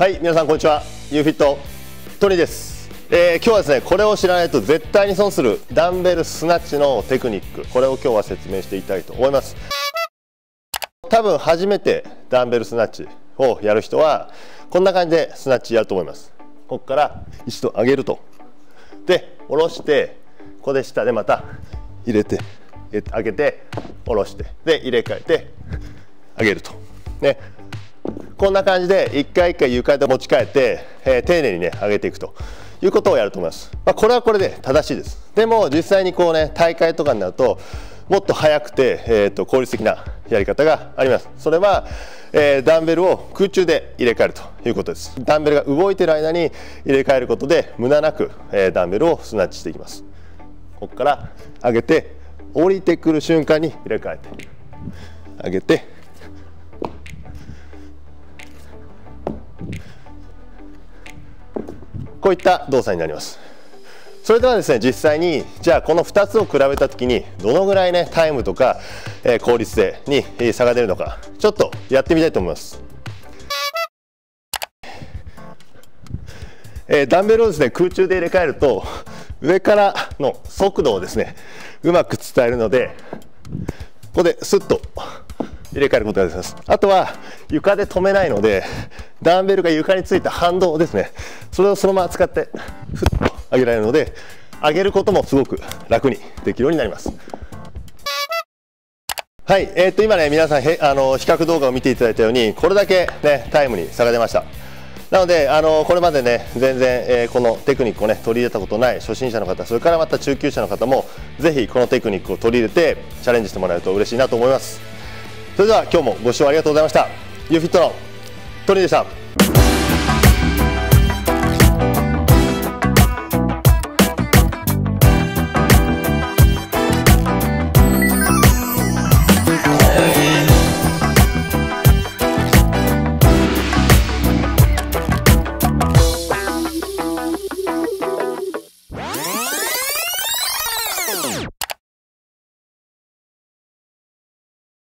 はい、皆さんこんにちは。ユーフィットトニーです。今日はですね、これを知らないと絶対に損するダンベルスナッチのテクニック、これを今日は説明していきたいと思います。多分初めてダンベルスナッチをやる人はこんな感じでスナッチやると思います。ここから一度上げると、で下ろして、ここで下でまた入れて上げて下ろして、で入れ替えて上げるとね。こんな感じで一回一回床で持ち替えて、丁寧にね上げていくということをやると思います。まあ、これはこれで正しいです。でも実際にこうね大会とかになるともっと速くて、効率的なやり方があります。それは、ダンベルを空中で入れ替えるということです。ダンベルが動いている間に入れ替えることで無駄なく、ダンベルをスナッチしていきます。ここから上げて降りてくる瞬間に入れ替えて上げて。こういった動作になります。それではですね、実際にじゃあこの2つを比べた時にどのぐらいねタイムとか、効率性に差が出るのかちょっとやってみたいと思います。ダンベルをですね空中で入れ替えると上からの速度をですねうまく伝えるのでここですっと入れ替えることができます。あとは床で止めないのでダンベルが床についた反動ですね、それをそのまま使ってふっと上げられるので上げることもすごく楽にできるようになります。はい、今ね皆さん比較動画を見ていただいたようにこれだけ、ね、タイムに差が出ました。なのでこれまでね全然、このテクニックをね取り入れたことない初心者の方、それからまた中級者の方もぜひこのテクニックを取り入れてチャレンジしてもらえると嬉しいなと思います。それでは今日もご視聴ありがとうございました。ユーフィットのトニーでした。